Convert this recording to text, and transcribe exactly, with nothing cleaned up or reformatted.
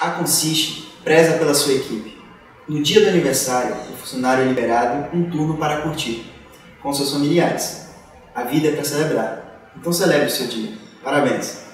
A CONSISTE preza pela sua equipe. No dia do aniversário, o funcionário é liberado um turno para curtir com seus familiares. A vida é para celebrar, então celebre o seu dia. Parabéns!